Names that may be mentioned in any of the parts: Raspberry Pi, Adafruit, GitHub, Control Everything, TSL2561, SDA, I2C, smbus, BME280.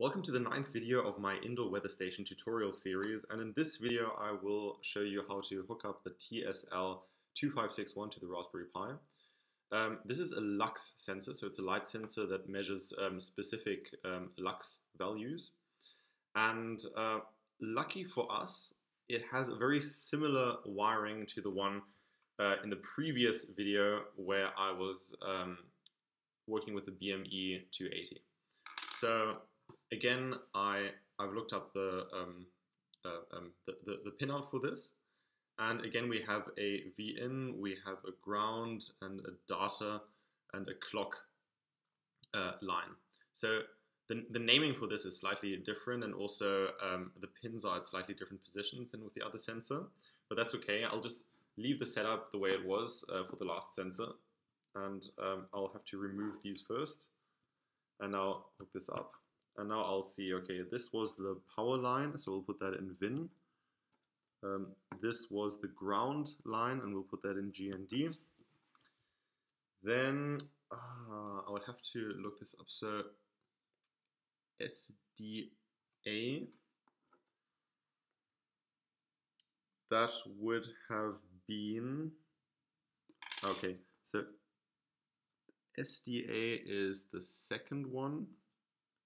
Welcome to the 9th video of my indoor weather station tutorial series, and in this video I will show you how to hook up the TSL2561 to the Raspberry Pi. This is a lux sensor, so it's a light sensor that measures specific lux values, and lucky for us it has a very similar wiring to the one in the previous video where I was working with the BME280. So again, I've looked up the pinout for this, and again we have a VIN, we have a ground and a data and a clock line. So the naming for this is slightly different, and also the pins are at slightly different positions than with the other sensor, but that's okay. I'll just leave the setup the way it was for the last sensor, and I'll have to remove these first, and now hook this up. And now I'll see, okay, this was the power line, so we'll put that in VIN. This was the ground line, and we'll put that in GND. Then I would have to look this up. So SDA, that would have been, okay, so SDA is the second one.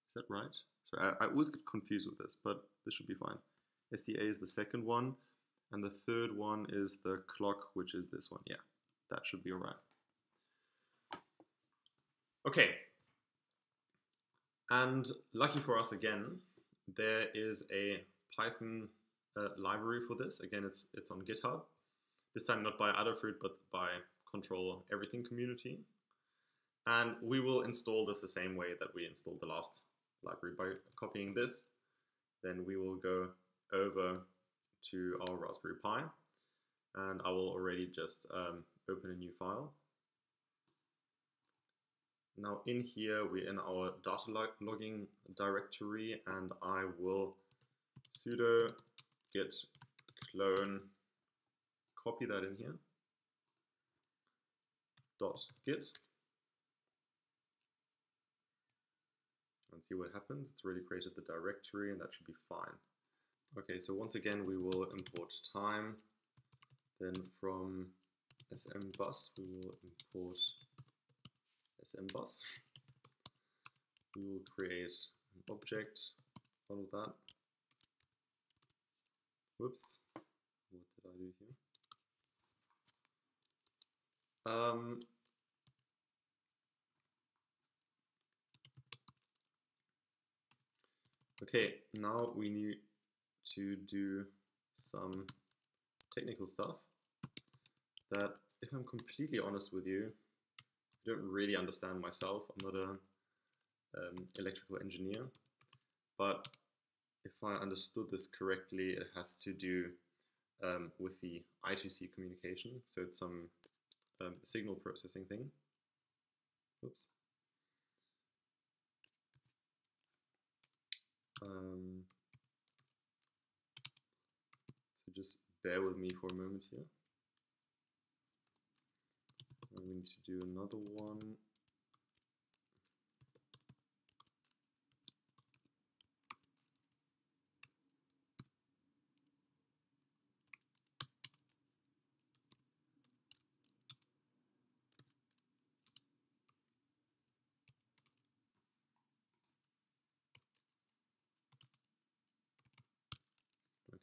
Is that right? Sorry, I always get confused with this, but this should be fine. SDA is the second one, and the third one is the clock, which is this one. Yeah, that should be all right. Okay. And lucky for us again, there is a Python library for this. Again, it's on GitHub. This time not by Adafruit, but by Control Everything community. And we will install this the same way that we installed the last library, by copying this. Then we will go over to our Raspberry Pi, and I will already just open a new file. Now in here we're in our data logging directory, and I will sudo git clone, copy that in here, .git. And see what happens. It's already created the directory, and that should be fine. Okay, so once again we will import time, then from smbus we will import smbus. We will create an object out of that. Whoops, what did I do here? Okay, now we need to do some technical stuff that, if I'm completely honest with you, I don't really understand myself. I'm not an electrical engineer, but if I understood this correctly, it has to do with the I2C communication. So it's some signal processing thing. Oops. So just bear with me for a moment here. I'm going to do another one.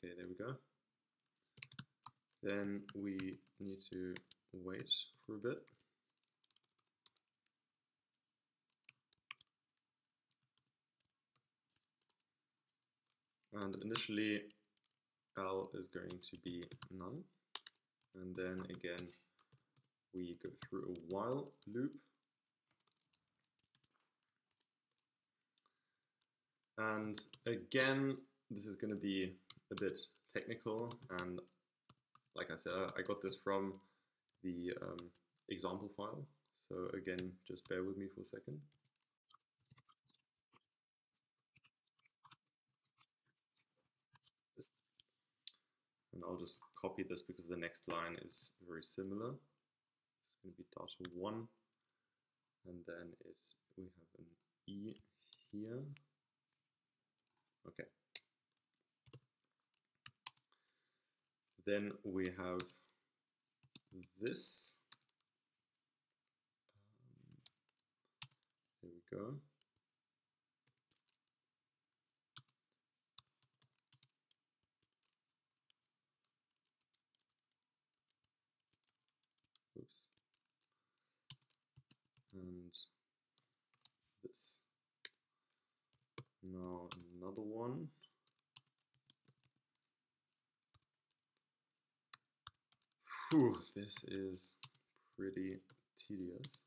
Okay, there we go. Then we need to wait for a bit. And initially L is going to be none. And then again, we go through a while loop. And again, this is going to be a bit technical, and like I said, I got this from the example file, so again just bear with me for a second. And I'll just copy this because the next line is very similar. It's going to be data 1, and then we have an E here, Okay. Then we have this. There we go. Oops. And this. Now another one. Whew, this is pretty tedious.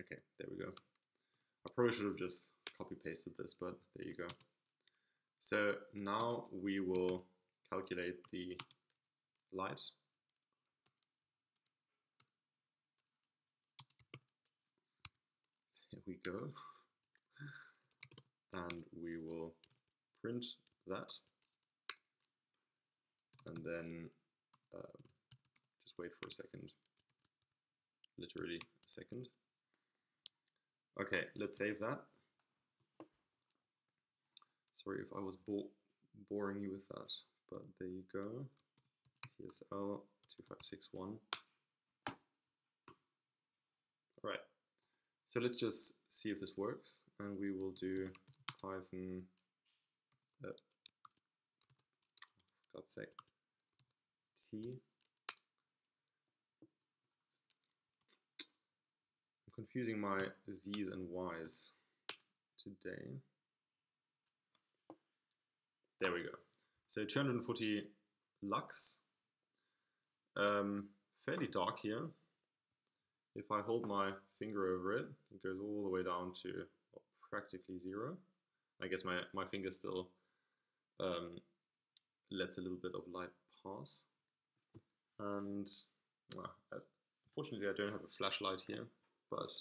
Okay, there we go. I probably should have just copy pasted this, but there you go. So now we will calculate the light. There we go. And we will print that. And then just wait for a second. Literally a second. Okay, let's save that. Sorry if I was boring you with that, but there you go. TSL2561. All right, so let's just see if this works, and we will do Python. For God's sake, T. Confusing my Z's and Y's today. There we go. So 240 lux. Fairly dark here. If I hold my finger over it, it goes all the way down to, well, practically zero. I guess my finger still lets a little bit of light pass. And well, unfortunately I don't have a flashlight here. But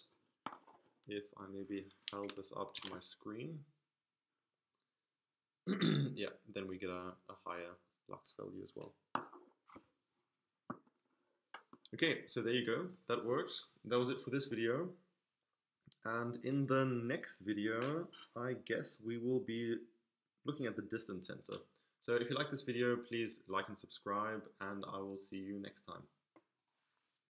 if I maybe held this up to my screen, yeah, then we get a higher lux value as well. Okay, so there you go. That worked. That was it for this video. And in the next video, I guess we will be looking at the distance sensor. So if you like this video, please like and subscribe, and I will see you next time.